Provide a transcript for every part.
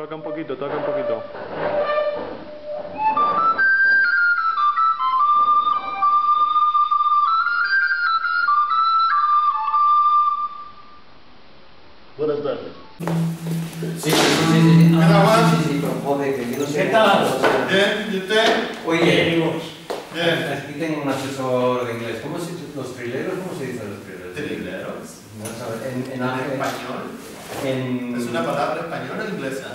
Tocca un poquito. Buenas tardes. Sí. Sí, pero joder, que yo no sé. ¿Qué tal? Bien, ¿y usted? Oye, bien, aquí tengo un asesor de inglés. ¿Cómo se dice los trileros? ¿Cómo se dicen los trileros? ¿Trileros? No sabes. ¿En español? Ez una palabra española o inglesa?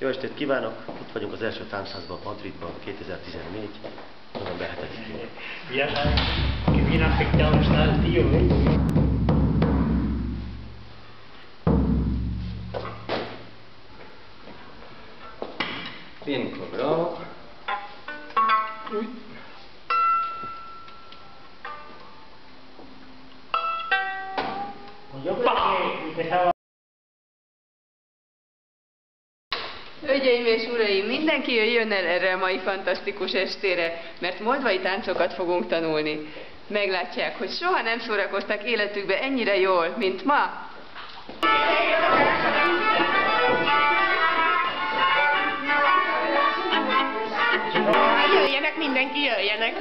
Jó estét kívánok! Itt vagyunk az első tánchászban, Madridban, 2014. November 7-én. Ja, que bien afectado está el tío, Bien cobrado. Pues yo creo que empezaba... Hölgyeim és uraim, mindenki jöjjön el erre a mai fantasztikus estére, mert moldvai táncokat fogunk tanulni. Meglátják, hogy soha nem szórakoztak életükbe ennyire jól, mint ma. Jöjjenek, mindenki jöjjenek!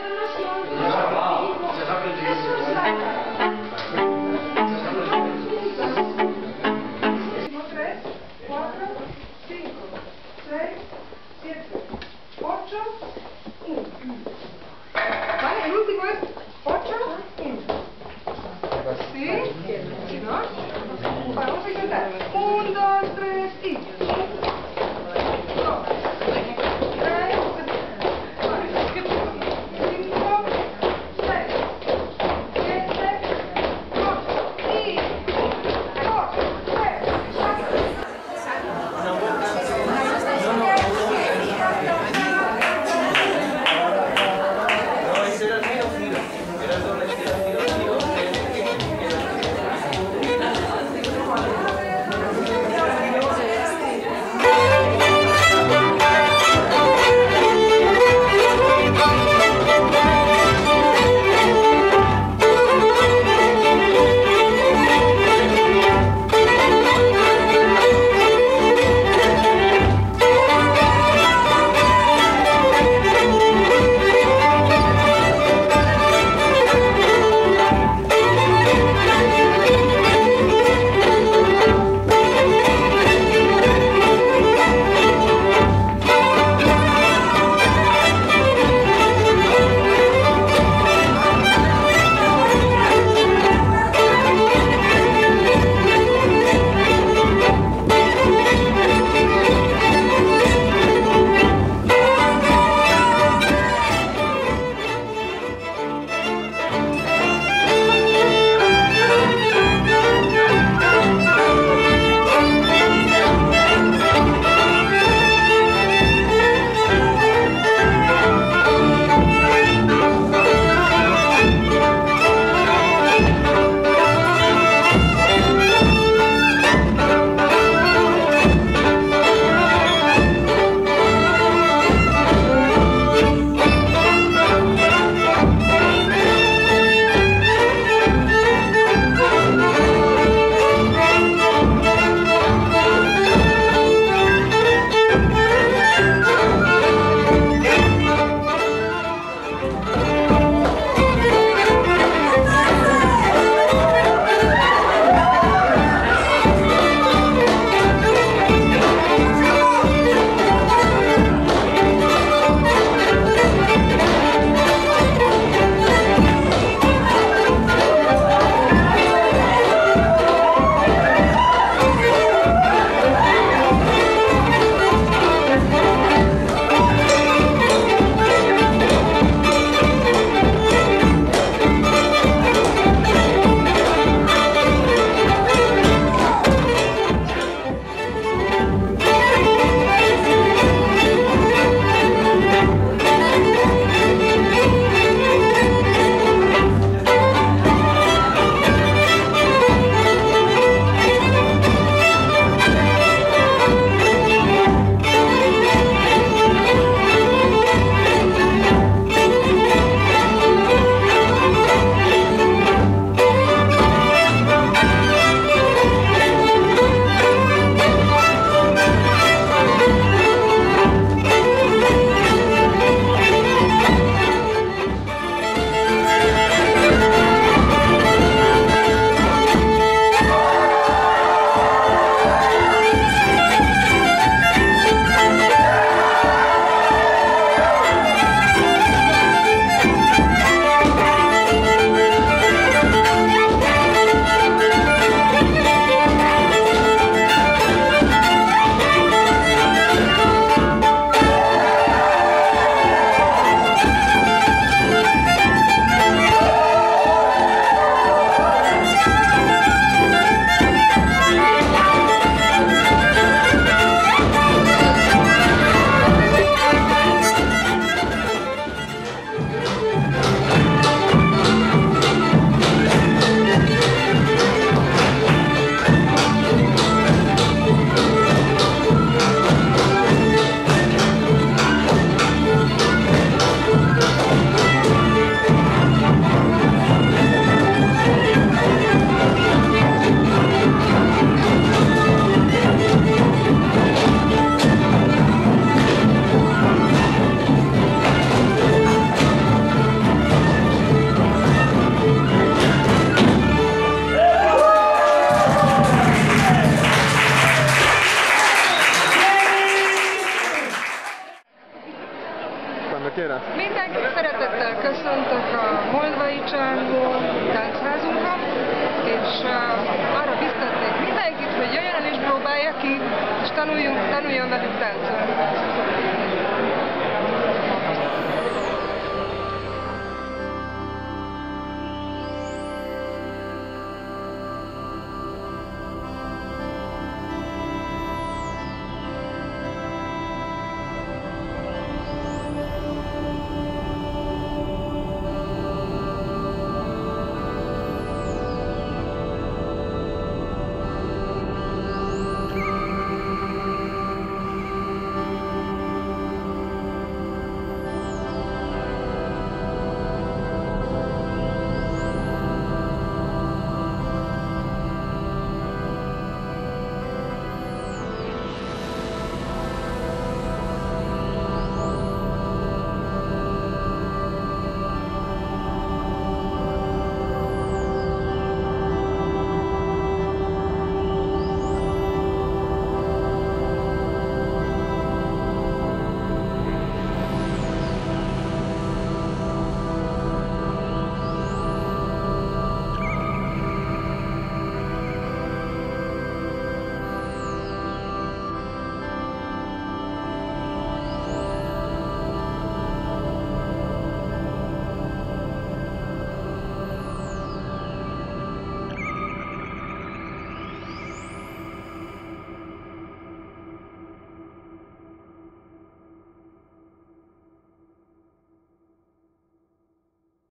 tanuljunk, tanuljon velünk táncolni.